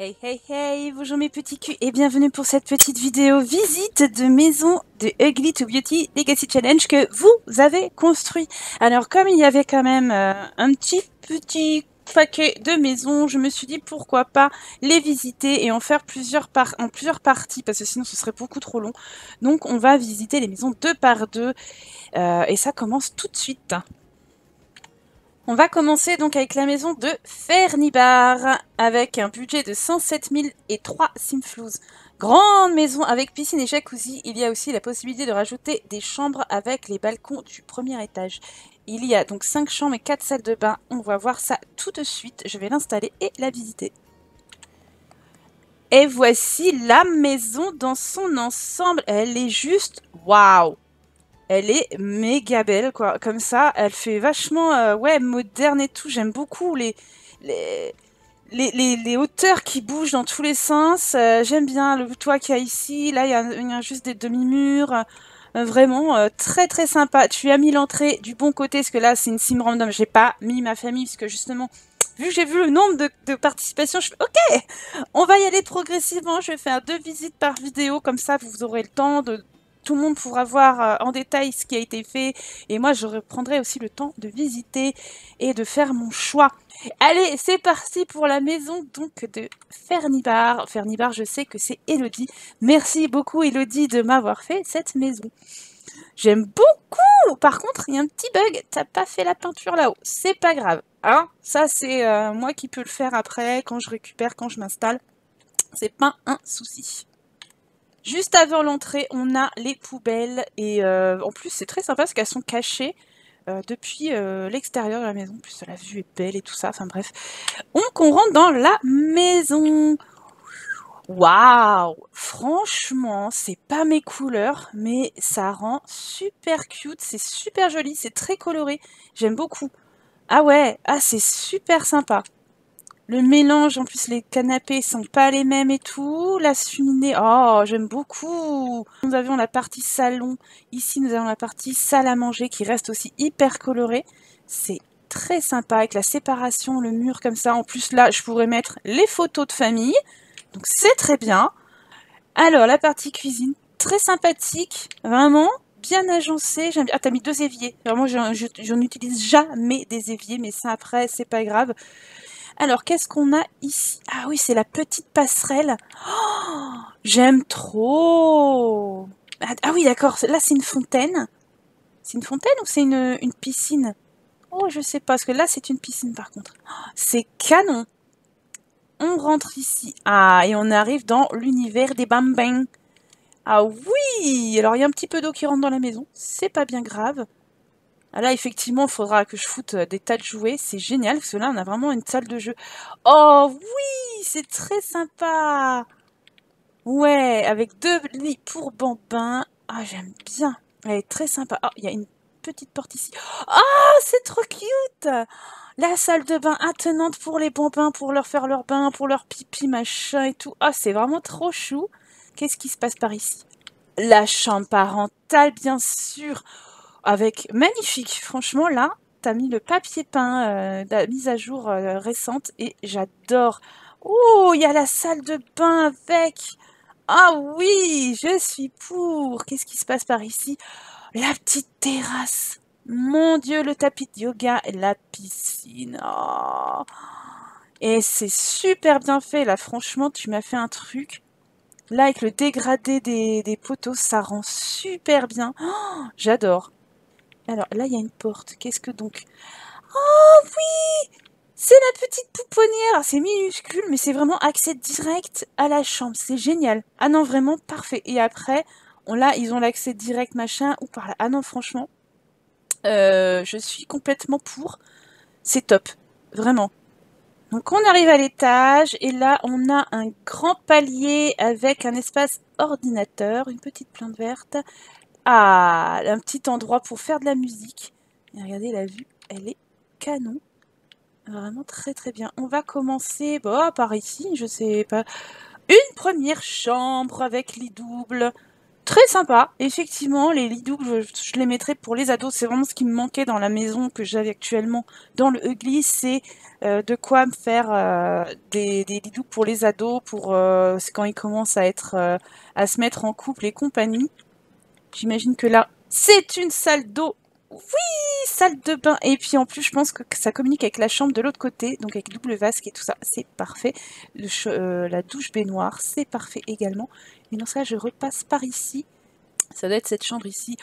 Hey hey hey, bonjour mes petits culs et bienvenue pour cette petite vidéo visite de maison de Ugly to Beauty Legacy Challenge que vous avez construit. Alors comme il y avait quand même un petit paquet de maisons, je me suis dit pourquoi pas les visiter et en faire plusieurs parties parce que sinon ce serait beaucoup trop long. Donc on va visiter les maisons deux par deux et ça commence tout de suite. On va commencer donc avec la maison de Fernibard, avec un budget de 107 000 et 3 simflouzes. Grande maison avec piscine et jacuzzi, il y a aussi la possibilité de rajouter des chambres avec les balcons du premier étage. Il y a donc 5 chambres et 4 salles de bain, on va voir ça tout de suite, je vais l'installer et la visiter. Et voici la maison dans son ensemble, elle est juste waouh! Elle est méga belle, quoi. Comme ça, elle fait vachement ouais, moderne et tout. J'aime beaucoup les hauteurs qui bougent dans tous les sens. J'aime bien le toit qu'il y a ici. Là, il y a juste des demi-murs. Vraiment, très très sympa. Tu as mis l'entrée du bon côté, parce que là, c'est une sim random. J'ai pas mis ma famille, parce que justement, vu que j'ai vu le nombre de participations, je fais OK, on va y aller progressivement. Je vais faire 2 visites par vidéo. Comme ça, vous aurez le temps de... Tout le monde pourra voir en détail ce qui a été fait. Et moi, je reprendrai aussi le temps de visiter et de faire mon choix. Allez, c'est parti pour la maison donc de Fernibard. Fernibard, je sais que c'est Elodie. Merci beaucoup, Elodie, de m'avoir fait cette maison. J'aime beaucoup. Par contre, il y a un petit bug. T'as pas fait la peinture là-haut. C'est pas grave. Hein, ça, c'est moi qui peux le faire après, quand je récupère, quand je m'installe. C'est pas un souci. Juste avant l'entrée, on a les poubelles et en plus c'est très sympa parce qu'elles sont cachées depuis l'extérieur de la maison. En plus la vue est belle et tout ça, enfin bref. Donc on rentre dans la maison. Waouh! Franchement, c'est pas mes couleurs, mais ça rend super cute, c'est super joli, c'est très coloré. J'aime beaucoup. Ah ouais, ah c'est super sympa. Le mélange, en plus les canapés sont pas les mêmes et tout. La cheminée, oh j'aime beaucoup. Nous avions la partie salon. Ici nous avons la partie salle à manger qui reste aussi hyper colorée. C'est très sympa avec la séparation, le mur comme ça. En plus là je pourrais mettre les photos de famille. Donc c'est très bien. Alors la partie cuisine, très sympathique. Vraiment bien agencée. J'aime bien. Ah t'as mis 2 éviers. Vraiment je n'utilise jamais des éviers mais ça après c'est pas grave. Alors, qu'est-ce qu'on a ici? Ah oui, c'est la petite passerelle. Oh, j'aime trop. Ah oui, d'accord. Là, c'est une fontaine. C'est une fontaine ou c'est une piscine? Oh, je sais pas. Parce que là, c'est une piscine, par contre. Oh, c'est canon. On rentre ici. Ah, et on arrive dans l'univers des bambins. Ah oui! Alors, il y a un petit peu d'eau qui rentre dans la maison. C'est pas bien grave. Ah là, effectivement, il faudra que je foute des tas de jouets. C'est génial, parce que là, on a vraiment une salle de jeu. Oh oui, c'est très sympa. Ouais, avec 2 lits pour bambins. Ah, j'aime bien. Elle est très sympa. Oh, il y a une petite porte ici. Oh, c'est trop cute. La salle de bain attenante pour les bambins, pour leur faire leur bain, pour leur pipi, machin et tout. Ah, c'est vraiment trop chou. Qu'est-ce qui se passe par ici? La chambre parentale, bien sûr. Avec magnifique, franchement là, t'as mis le papier peint, la mise à jour récente et j'adore. Oh, il y a la salle de bain avec. Ah oui, je suis pour. Qu'est-ce qui se passe par ici? La petite terrasse. Mon Dieu, le tapis de yoga et la piscine. Oh. Et c'est super bien fait là, franchement, tu m'as fait un truc. Là, avec le dégradé des poteaux, ça rend super bien. Oh, j'adore. Alors, là, il y a une porte. Qu'est-ce que donc? Oh, oui! C'est la petite pouponnière. C'est minuscule, mais c'est vraiment accès direct à la chambre. C'est génial. Ah non, vraiment, parfait. Et après, là, ils ont l'accès direct, machin, ou par là. Ah non, franchement, je suis complètement pour. C'est top. Vraiment. Donc, on arrive à l'étage. Et là, on a un grand palier avec un espace ordinateur, une petite plante verte. Ah, un petit endroit pour faire de la musique. Et regardez la vue, elle est canon. Vraiment très très bien. On va commencer bah, par ici, je sais pas. Une première chambre avec lit double. Très sympa, effectivement, les Lidoux, je les mettrais pour les ados, c'est vraiment ce qui me manquait dans la maison que j'avais actuellement dans le Ugly, c'est de quoi me faire des Lidoux pour les ados, pour quand ils commencent à être à se mettre en couple et compagnie. J'imagine que là, c'est une salle d'eau, oui, salle de bain, et puis en plus je pense que ça communique avec la chambre de l'autre côté, donc avec double vasque et tout ça, c'est parfait. La douche baignoire, c'est parfait également. Mais dans ce cas, je repasse par ici. Ça doit être cette chambre ici.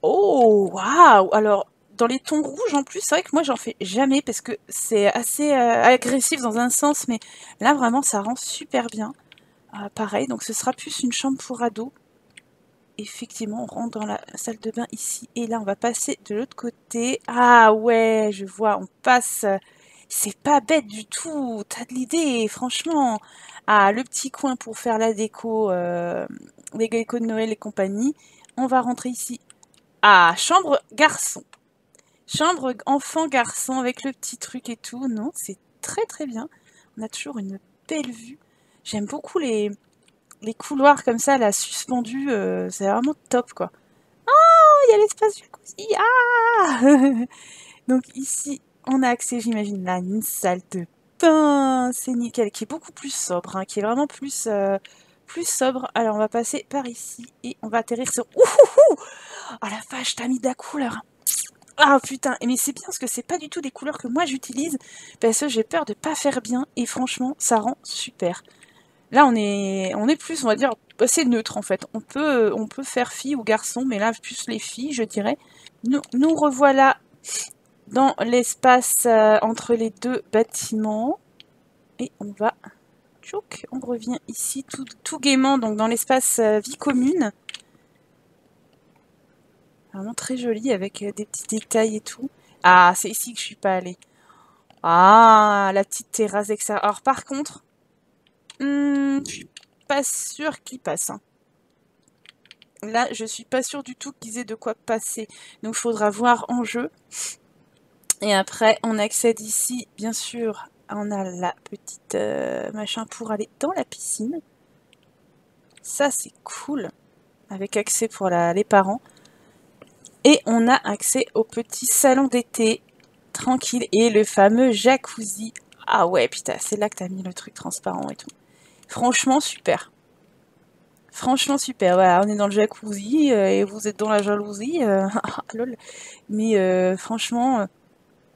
Oh, waouh! Alors, dans les tons rouges en plus, c'est vrai que moi, j'en fais jamais parce que c'est assez agressif dans un sens. Mais là, vraiment, ça rend super bien. Pareil, donc ce sera plus une chambre pour ados. Effectivement, on rentre dans la salle de bain ici. Et là, on va passer de l'autre côté. Ah ouais, je vois, on passe... C'est pas bête du tout, t'as de l'idée, franchement. Ah, le petit coin pour faire la déco, les décos de Noël et compagnie. On va rentrer ici. Ah, chambre garçon. Chambre enfant-garçon avec le petit truc et tout. Non, c'est très très bien. On a toujours une belle vue. J'aime beaucoup les couloirs comme ça, la suspendue. C'est vraiment top, quoi. Oh, il y a l'espace du jacuzzi. Ah donc ici... On a accès, j'imagine, là, à une salle de bain, c'est nickel, qui est beaucoup plus sobre, hein, qui est vraiment plus, plus sobre. Alors, on va passer par ici et on va atterrir sur... Ouhouhou ! Oh la vache, t'as mis de la couleur. Ah putain, mais c'est bien parce que c'est pas du tout des couleurs que moi j'utilise, parce que j'ai peur de pas faire bien et franchement, ça rend super. Là, on est plus, on va dire, c'est neutre en fait. On peut faire fille ou garçon, mais là, plus les filles, je dirais. Nous revoilà... dans l'espace entre les deux bâtiments. Et on va... Tchouk, on revient ici tout gaiement, donc dans l'espace vie commune. Vraiment très joli, avec des petits détails et tout. Ah, c'est ici que je suis pas allée. Ah, la petite terrasse extérieure. Alors par contre, je suis pas sûre qu'il passe, hein. Là, je suis pas sûre du tout qu'ils aient de quoi passer. Donc il faudra voir en jeu. Et après, on accède ici, bien sûr, on a la petite machin pour aller dans la piscine. Ça, c'est cool, avec accès pour les parents. Et on a accès au petit salon d'été, tranquille, et le fameux jacuzzi. Ah ouais, putain, c'est là que t'as mis le truc transparent et tout. Franchement, super. Franchement super, voilà, on est dans le jacuzzi et vous êtes dans la jalousie, lol. Mais franchement,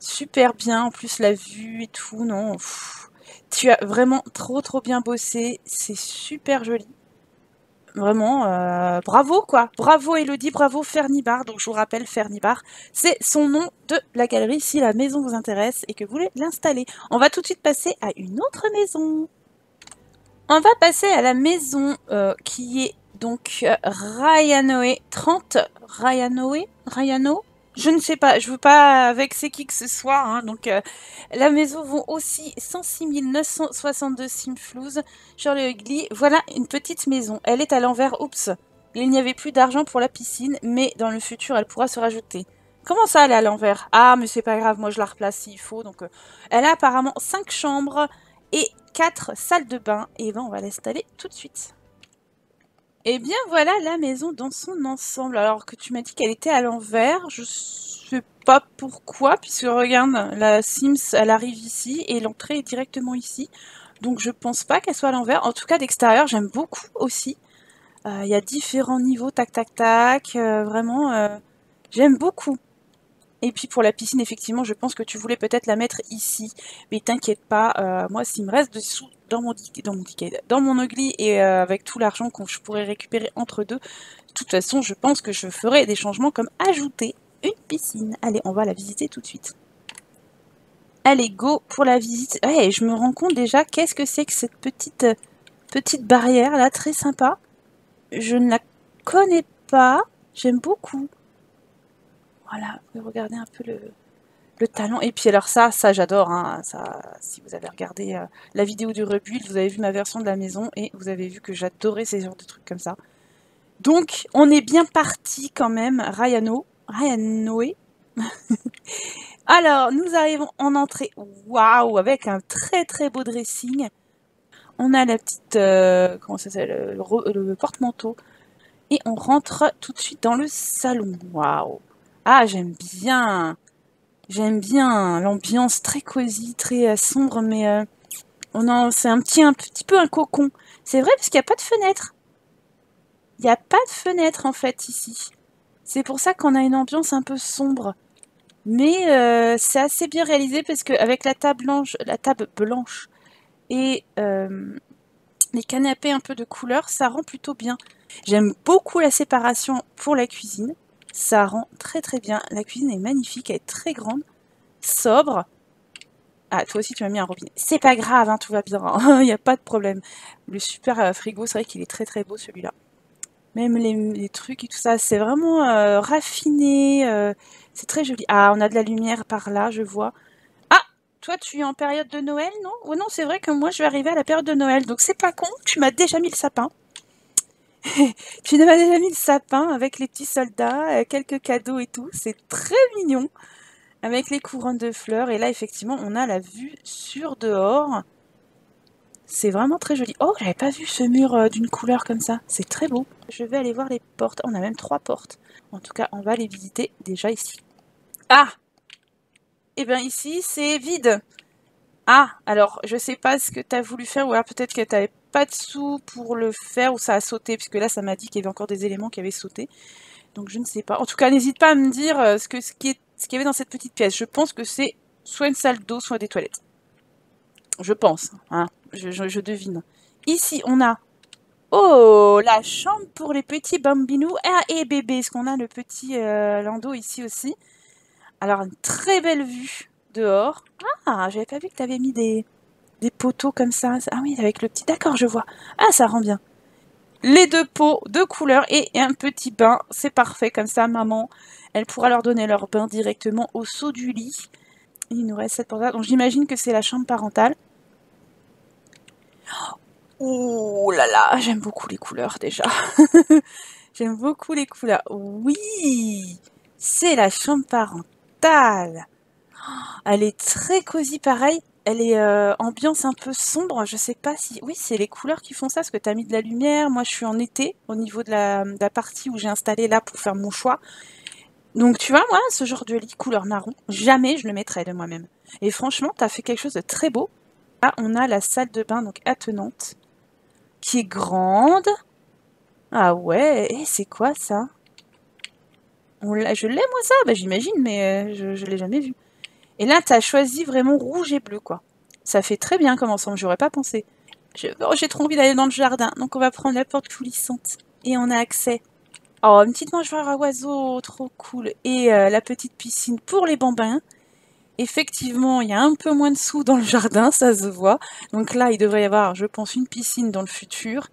super bien, en plus la vue et tout, non, pff, tu as vraiment trop bien bossé, c'est super joli. Vraiment, bravo quoi, bravo Elodie, bravo Fernibard, donc je vous rappelle Fernibard, c'est son nom de la galerie si la maison vous intéresse et que vous voulez l'installer. On va tout de suite passer à une autre maison. On va passer à la maison qui est donc Ryanoe30. Ryanoe? Je ne sais pas, je ne veux pas vexer qui que ce soit. Hein, donc la maison vaut aussi 106 962 simflouz sur le Ugly. Voilà une petite maison. Elle est à l'envers. Oups, il n'y avait plus d'argent pour la piscine, mais dans le futur, elle pourra se rajouter. Comment ça, elle est à l'envers? Ah, mais c'est pas grave, moi je la replace s'il faut. Donc, elle a apparemment 5 chambres et... 4 salles de bain, et ben on va l'installer tout de suite. Et bien voilà la maison dans son ensemble. Alors que tu m'as dit qu'elle était à l'envers, je sais pas pourquoi, puisque regarde, la Sims elle arrive ici et l'entrée est directement ici, donc je pense pas qu'elle soit à l'envers. En tout cas d'extérieur j'aime beaucoup aussi, il y a différents niveaux, tac, vraiment j'aime beaucoup. Et puis pour la piscine, effectivement, je pense que tu voulais peut-être la mettre ici. Mais t'inquiète pas, moi, s'il me reste des sous dans mon Ugly et avec tout l'argent que je pourrais récupérer entre deux, de toute façon, je pense que je ferai des changements comme ajouter une piscine. Allez, on va la visiter tout de suite. Allez, go pour la visite. Ouais, je me rends compte déjà, qu'est-ce que c'est que cette petite barrière là, très sympa. Je ne la connais pas, j'aime beaucoup. Voilà, regardez un peu le talent. Et puis alors ça j'adore. Hein, ça, si vous avez regardé la vidéo du rebuild, vous avez vu ma version de la maison et vous avez vu que j'adorais ces genres de trucs comme ça. Donc, on est bien parti quand même. Ryanoe. Alors, nous arrivons en entrée. Waouh, avec un très très beau dressing. On a la petite... comment ça s'appelle, le porte-manteau. Et on rentre tout de suite dans le salon. Waouh! Ah, j'aime bien! J'aime bien l'ambiance très cosy, très sombre, mais c'est un petit peu un cocon. C'est vrai, parce qu'il n'y a pas de fenêtre. Il n'y a pas de fenêtre, en fait, ici. C'est pour ça qu'on a une ambiance un peu sombre. Mais c'est assez bien réalisé, parce qu'avec la table blanche et les canapés un peu de couleur, ça rend plutôt bien. J'aime beaucoup la séparation pour la cuisine. Ça rend très très bien. La cuisine est magnifique, elle est très grande, sobre. Ah, toi aussi tu m'as mis un robinet. C'est pas grave, hein, tout va bien, il n'y a pas de problème. Le super frigo, c'est vrai qu'il est très très beau celui-là. Même les trucs et tout ça, c'est vraiment raffiné, c'est très joli. Ah, on a de la lumière par là, je vois. Ah, toi tu es en période de Noël, non? Oh non, c'est vrai que moi je vais arriver à la période de Noël, donc c'est pas con, tu m'as déjà mis le sapin. Tu m'as déjà mis le sapin avec les petits soldats, quelques cadeaux et tout. C'est très mignon. Avec les couronnes de fleurs. Et là, effectivement, on a la vue sur dehors. C'est vraiment très joli. Oh, j'avais pas vu ce mur d'une couleur comme ça. C'est très beau. Je vais aller voir les portes. On a même 3 portes. En tout cas, on va les visiter déjà ici. Ah! Eh bien, ici, c'est vide. Ah, alors, je sais pas ce que tu as voulu faire. Ou alors, peut-être que tu n'avais pas de sous pour le faire, ou ça a sauté, puisque là ça m'a dit qu'il y avait encore des éléments qui avaient sauté, donc je ne sais pas. En tout cas, n'hésite pas à me dire ce qu'il y avait dans cette petite pièce. Je pense que c'est soit une salle d'eau, soit des toilettes, je pense, hein. Je devine. Ici on a, oh, la chambre pour les petits bambinous et bébés. Est-ce qu'on a le petit landau ici aussi? Alors, une très belle vue dehors. Ah, j'avais pas vu que tu avais mis des poteaux comme ça. Ah oui, avec le petit... D'accord, je vois. Ah, ça rend bien. Les 2 pots de couleur et un petit bain. C'est parfait, comme ça, maman, elle pourra leur donner leur bain directement au saut du lit. Il nous reste 7 portes. Donc, j'imagine que c'est la chambre parentale. Oh là là, j'aime beaucoup les couleurs, déjà. J'aime beaucoup les couleurs. Oui, c'est la chambre parentale. Elle est très cosy, pareil. Elle est ambiance un peu sombre, je sais pas si... Oui, c'est les couleurs qui font ça, parce que tu as mis de la lumière. Moi, je suis en été, au niveau de la partie où j'ai installé là pour faire mon choix. Donc, tu vois, moi, ce genre de lit couleur marron, jamais je le mettrais de moi-même. Et franchement, tu as fait quelque chose de très beau. Là, on a la salle de bain, donc attenante, qui est grande. Ah ouais, et c'est quoi ça? Je l'ai, moi, ça? Bah, j'imagine, mais je l'ai jamais vu. Et là, tu as choisi vraiment rouge et bleu, quoi. Ça fait très bien comme ensemble, j'aurais pas pensé. J'ai trop envie d'aller dans le jardin, donc on va prendre la porte coulissante. Et on a accès. Oh, une petite mangeoire à oiseaux, trop cool. Et la petite piscine pour les bambins. Effectivement, il y a un peu moins de sous dans le jardin, ça se voit. Donc là, il devrait y avoir, je pense, une piscine dans le futur.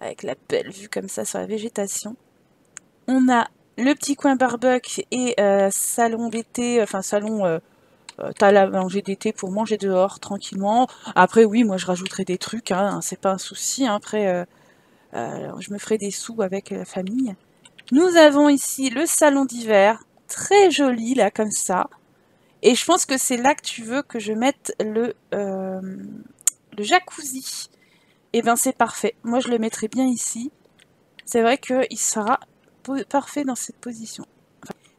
Avec la belle vue comme ça sur la végétation. On a le petit coin barbecue et salon d'été, enfin salon... t'as la manger d'été pour manger dehors tranquillement. Après, oui, moi je rajouterai des trucs, hein, c'est pas un souci, hein. Après je me ferai des sous avec la famille. Nous avons ici le salon d'hiver, très joli là comme ça, et je pense que c'est là que tu veux que je mette le jacuzzi. Et ben c'est parfait, moi je le mettrai bien ici, c'est vrai qu'il sera parfait dans cette position.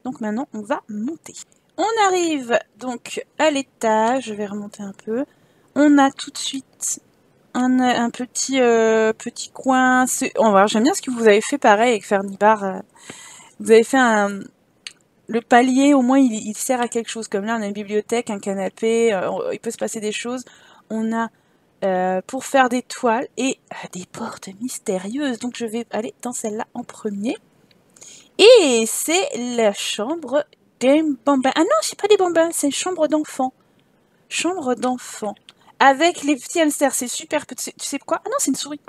Donc maintenant on va monter. On arrive donc à l'étage, je vais remonter un peu. On a tout de suite un petit coin. On va voir, j'aime bien ce que vous avez fait pareil avec Fernibard. Vous avez fait le palier, au moins il sert à quelque chose. Comme là, on a une bibliothèque, un canapé, il peut se passer des choses. On a pour faire des toiles et des portes mystérieuses. Donc je vais aller dans celle-là en premier. Et c'est la chambre... Des bambins. Ah non, c'est pas des bambins, c'est une chambre d'enfant. Chambre d'enfant. Avec les petits hamsters, c'est super. Tu sais quoi? Ah non, c'est une souris.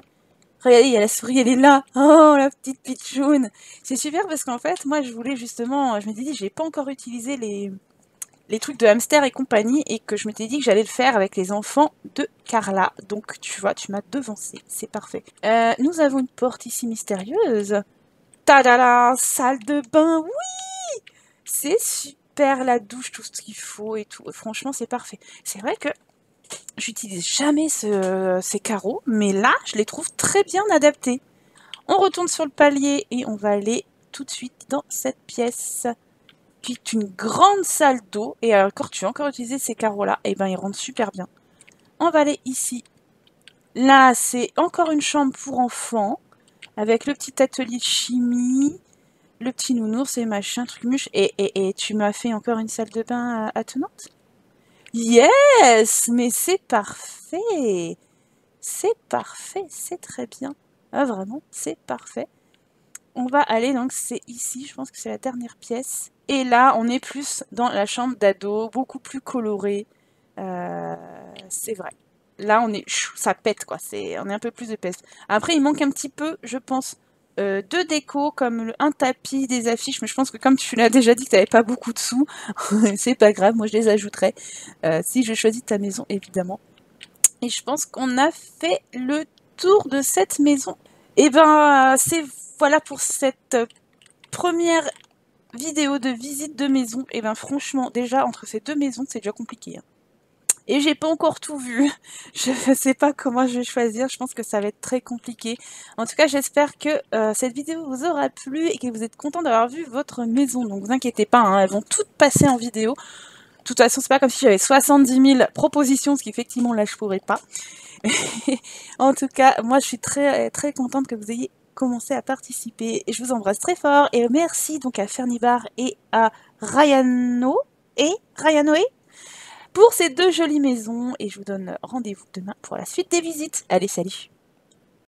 Regardez, il y a la souris, elle est là. Oh, la petite pitchoune. C'est super parce qu'en fait, moi, je voulais justement... Je m'étais dit, j'ai pas encore utilisé les trucs de hamster et compagnie, et que je m'étais dit que j'allais le faire avec les enfants de Carla. Donc, tu vois, tu m'as devancé. C'est parfait. Nous avons une porte ici mystérieuse. Tadala, salle de bain, oui! C'est super, la douche, tout ce qu'il faut et tout. Franchement, c'est parfait. C'est vrai que j'utilise jamais ces carreaux, mais là, je les trouve très bien adaptés. On retourne sur le palier et on va aller tout de suite dans cette pièce qui est une grande salle d'eau. Et alors, quand tu as encore utilisé ces carreaux-là, et ben ils rentrent super bien. On va aller ici. Là, c'est encore une chambre pour enfants avec le petit atelier de chimie, le petit nounours et machin, truc muche. Et tu m'as fait encore une salle de bain attenante? Yes! Mais c'est parfait! C'est parfait, c'est très bien. Ah, vraiment, c'est parfait. On va aller, donc c'est ici, je pense que c'est la dernière pièce. Et là, on est plus dans la chambre d'ado, beaucoup plus colorée. C'est vrai. Là, on est... ça pète, quoi. On est un peu plus de peste. Après, il manque un petit peu, je pense, de déco, comme un tapis, des affiches. Mais je pense que comme tu l'as déjà dit que tu n'avais pas beaucoup de sous, c'est pas grave, moi je les ajouterai. Si je choisis ta maison, évidemment. Et je pense qu'on a fait le tour de cette maison. Et ben, c'est voilà pour cette première vidéo de visite de maison. Et ben, franchement, déjà, entre ces deux maisons, c'est déjà compliqué. Hein. Et j'ai pas encore tout vu. Je ne sais pas comment je vais choisir. Je pense que ça va être très compliqué. En tout cas, j'espère que cette vidéo vous aura plu et que vous êtes content d'avoir vu votre maison. Donc, vous inquiétez pas, hein, elles vont toutes passer en vidéo. De toute façon, c'est pas comme si j'avais 70 000 propositions, ce qu'effectivement, là, je pourrais pas. En tout cas, moi, je suis très, très contente que vous ayez commencé à participer. Et je vous embrasse très fort. Et merci donc à Fernibard et à Ryanoe pour ces deux jolies maisons. Et je vous donne rendez-vous demain pour la suite des visites. Allez, salut!